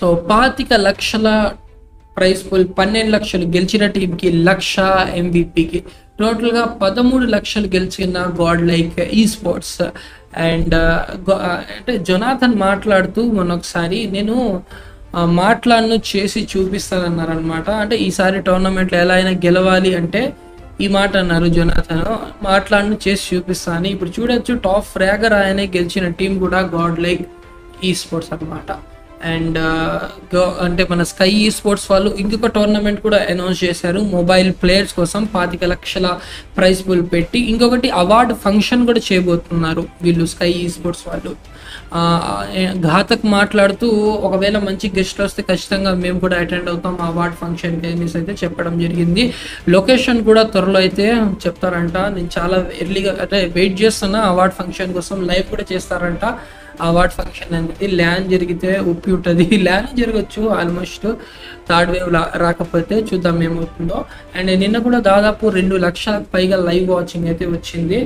So 25 లక్షల price pool 12 లక్షలు గెలిచిన టీంకి 1 లక్ష, ఎంవిపికి టోటల్గా 13 లక్షలు గెలిచిన God like esports. And అంటే జొనాథన్ మాట్లాడుతూ మొన్నొకసారి నేను మాట్లాడును చేసి చూపిస్తానన్నారు అనమాట. అంటే ఈసారి టోర్నమెంట్లో ఎలా అయినా గెలవాలి అంటే ఈ మాట అన్నారు జొనాథన్, మాట్లాడును చేసి చూపిస్తాను. ఇప్పుడు చూడొచ్చు టాప్ ఫ్రాగర్ ఆయనే, గెలిచిన టీం కూడా గాడ్ లైక్ ఈ స్పోర్ట్స్ అనమాట. అండ్ అంటే మన స్కై ఈ స్పోర్ట్స్ వాళ్ళు ఇంకొక టోర్నమెంట్ కూడా అనౌన్స్ చేశారు మొబైల్ ప్లేయర్స్ కోసం, 25 లక్షల ప్రైజ్ పూల్ పెట్టి ఇంకొకటి అవార్డు ఫంక్షన్ కూడా చేయబోతున్నారు వీళ్ళు స్కై ఈ స్పోర్ట్స్ వాళ్ళు. ఘాతక్ మాట్లాడుతూ ఒకవేళ మంచి గెస్ట్లు వస్తే ఖచ్చితంగా మేము కూడా అటెండ్ అవుతాం అవార్డ్ ఫంక్షన్కి అనేసి అయితే చెప్పడం జరిగింది. లొకేషన్ కూడా త్వరలో అయితే చెప్తారంట, నేను చాలా ఎర్లీగా అంటే వెయిట్ చేస్తున్నా అవార్డ్ ఫంక్షన్ కోసం, లైవ్ కూడా చేస్తారంట అవార్డ్ ఫంక్షన్ అనేది. ల్యాన్ జరిగితే ఒప్పి ఉంటుంది, ల్యాన్ జరగచ్చు ఆల్మోస్ట్, థర్డ్ వేవ్ రాకపోతే చూద్దాం ఏమవుతుందో. అండ్ నిన్న కూడా దాదాపు 2 లక్షలకు పైగా లైవ్ వాచింగ్ అయితే వచ్చింది.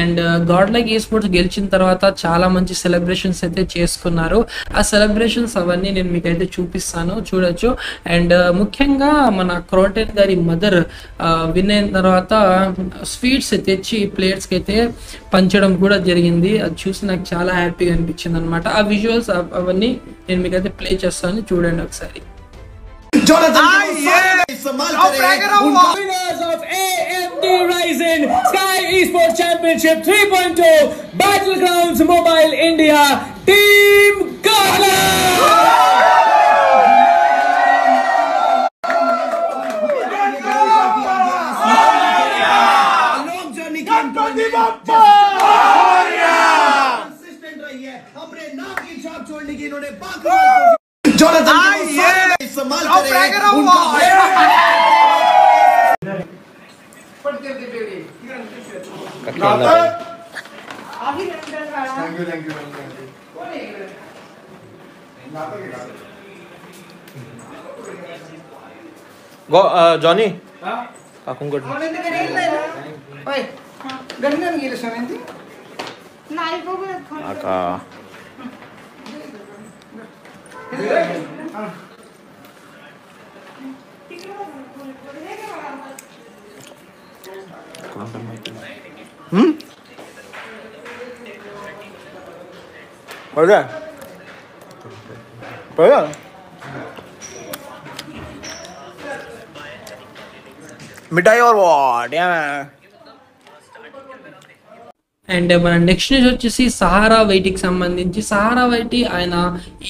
అండ్ గాడ్లైక్ ఈస్పోర్ట్స్ గెలిచిన తర్వాత చాలా మంచి సెలబ్రేషన్స్ అయితే చేసుకున్నారు, ఆ సెలబ్రేషన్స్ అవన్నీ నేను మీకు అయితే చూపిస్తాను చూడొచ్చు. అండ్ ముఖ్యంగా మన క్రోటెన్ గారి మదర్ విన్ అయిన తర్వాత స్వీట్స్ తెచ్చి ప్లేయర్స్కి అయితే పంచడం కూడా జరిగింది, అది చూసి నాకు చాలా హ్యాపీగా అనిపించింది అన్నమాట. ఆ విజువల్స్ అవన్నీ నేను మీకు అయితే ప్లే చేస్తాను చూడండి ఒకసారి. Sky eSports Championship 3.2 Battlegrounds Mobile India Team Godlike. Johnny, I'm good. What is that? What is that? Mitai or what? Yeah. And మన నెక్స్ట్ న్యూస్ వచ్చేసి సహారా వైటీకి సంబంధించి. సహారా వైటీ ఆయన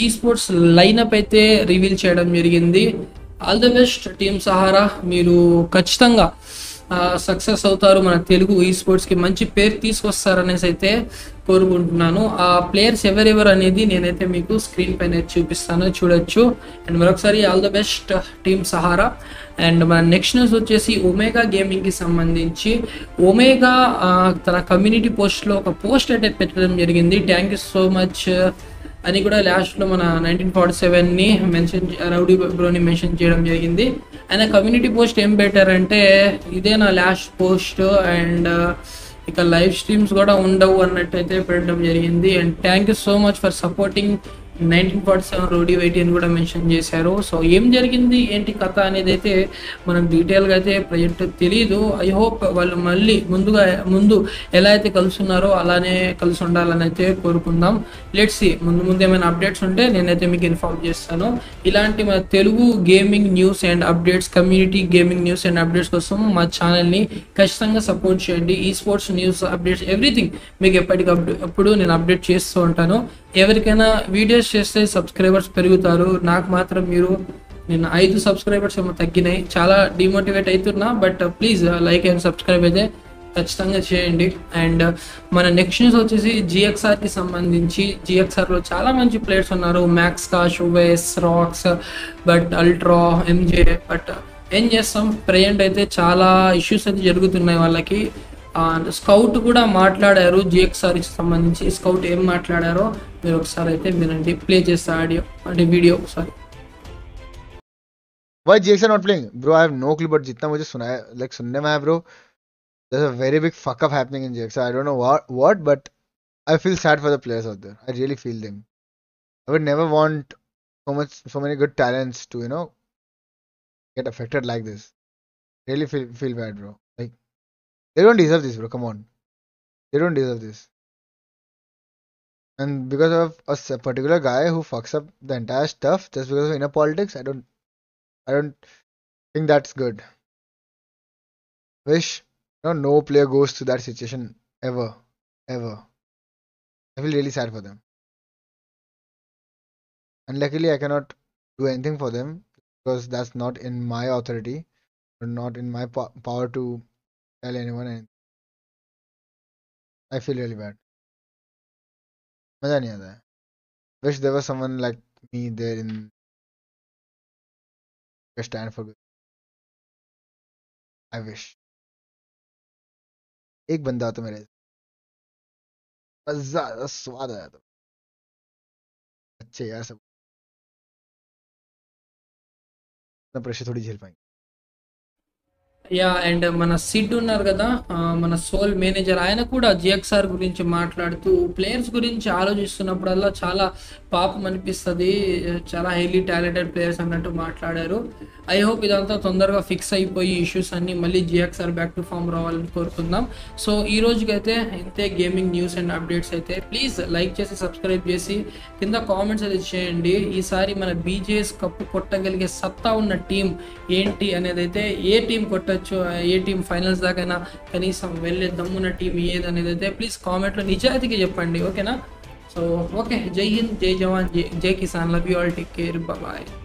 ఈ స్పోర్ట్స్ లైనప్ అయితే రివీల్ చేయడం జరిగింది. All the best team Sahara, మీరు ఖచ్చితంగా సక్సెస్ అవుతారు, మన తెలుగు ఈ స్పోర్ట్స్కి మంచి పేరు తీసుకొస్తారనేసి అయితే కోరుకుంటున్నాను. ఆ ప్లేయర్స్ ఎవరెవరు అనేది నేనైతే మీకు స్క్రీన్ పైన చూపిస్తాను చూడొచ్చు. అండ్ మరొకసారి all the best team Sahara. And మన నెక్స్ట్ న్యూస్ వచ్చేసి ఒమేగా గేమింగ్కి సంబంధించి. ఒమేగా తన కమ్యూనిటీ పోస్ట్లో ఒక పోస్ట్ అయితే పెట్టడం జరిగింది, థ్యాంక్ యూ సో మచ్ అని కూడా లాస్ట్లో మన 1947ని మెన్షన్, రౌడీ బ్రోని మెన్షన్ చేయడం జరిగింది. ఆయన కమ్యూనిటీ పోస్ట్ ఏం పెట్టారంటే ఇదే నా లాస్ట్ పోస్ట్ అండ్ ఇక లైవ్ స్ట్రీమ్స్ కూడా ఉండవు అన్నట్టు అయితే పెట్టడం జరిగింది. And thank you so much for supporting 1947 rowdy YT అని కూడా మెన్షన్ చేశారు. సో ఏం జరిగింది ఏంటి కథ అనేది అయితే మనకు డీటెయిల్గా అయితే ప్రజెంట్ తెలీదు. ఐ హోప్ వాళ్ళు మళ్ళీ ముందు ఎలా అయితే కలిసి ఉన్నారో అలానే కలిసి ఉండాలని అయితే కోరుకుందాం. లెట్స్ సీ, ముందు ఏమైనా అప్డేట్స్ ఉంటే నేనైతే మీకు ఇన్ఫార్మ్ చేస్తాను. ఇలాంటి మన Telugu gaming news and updates, community gaming news and updates కోసం మా ఛానల్ని ఖచ్చితంగా సపోర్ట్ చేయండి. ఈ స్పోర్ట్స్ న్యూస్ అప్డేట్స్ ఎవ్రీథింగ్ మీకు ఎప్పటికప్పుడు నేను అప్డేట్ చేస్తూ ఉంటాను. ఎవరికైనా వీడియోస్ చేస్తే సబ్స్క్రైబర్స్ పెరుగుతారు, నాకు మాత్రం మీరు, నేను 5 సబ్స్క్రైబర్స్ ఏమో తగ్గినాయి, చాలా డిమోటివేట్ అవుతున్నా. But please like and subscribe అయితే ఖచ్చితంగా చేయండి. అండ్ మన నెక్స్ట్ న్యూస్ వచ్చేసి జిఎక్స్ఆర్కి సంబంధించి. జిఎక్స్ఆర్లో చాలా మంచి ప్లేయర్స్ ఉన్నారు, Max Cash, ways, Rocks, but Ultra, MJ. But ఏం చేస్తాం, ప్రజెంట్ అయితే చాలా ఇష్యూస్ అయితే జరుగుతున్నాయి వాళ్ళకి. స్కౌట్ కూడా మాట్లాడారు జిఎక్స్ఆర్కి సంబంధించి. స్కౌట్ ఏం మాట్లాడారో మీరు ఒకసారి అయితే వినండి, ప్లే చేస్తా ఆడియో అంటే వీడియో ఒకసారి. Why GXR not playing? Bro, I have no clue, but जितना मुझे सुना है, like सुनने में है bro, there's a very big fuck up happening in GXR. I don't know what, but I feel sad for the players out there. I really feel them. I would never want so many good talents to, you know, get affected like this. Really feel bad, bro. Like, they don't deserve this, bro. Come on, they don't deserve this. And because of a particular guy who fucks up the entire stuff just because of inner politics, I don't think that's good. Wish, you know, no player goes through that situation ever, ever. I feel really sad for them. And luckily, I cannot do anything for them because that's not in my authority, or not in my power to tell anyone anything. I feel really bad. Maza nahi aata hai. Wish there was someone like me there in to stand for good. I wish. Ek banda to mere ज़्यादा स्वाद आया था। अच्छे यार सब। Pressure थोड़ी झेल पाएंगे। या एंड मना सीटू नर्गदा मना सोल मैनेजर आया ना कुड़ा GXR गुरिंचे मार्टलार्ड तू प्लेयर्स गुरिंचे आलोचिसुना पड़ाला चाला पाप मनपिस्तदी चाला हेली टैलेंटेड प्लेयर्स हमने तो मार्टलार्डेरो। I hope इदांता तंदर का फिक्स आई पॉय इश्यूस अन्य मलिक GXR बैक टू फॉर्म रावल कोर कुन्नम। So इरोज कहते हैं इनते गेमिंग न्यूज़ एंड अपडेट्स आते हैं। Please लाइक जैसे सब्सक्राइब जैसी किंतु कमेंट्स ऐसे शेयर डे ये सारी मना बीजेस कप्पू कोट्टा के लिए 57 टीम एंटी अने देते हैं। ये टीम कोट्टा चो ये टीम फाइनल्स दा के ना कहीं सम्वेले दम्मुना टीम ये दाने देते हैं। Please कमेंट लो नीचे आती कि जब पंडे ओके ना। So okay, जय हिंद, जय जवान, जय किसान, love you all, take care, bye bye.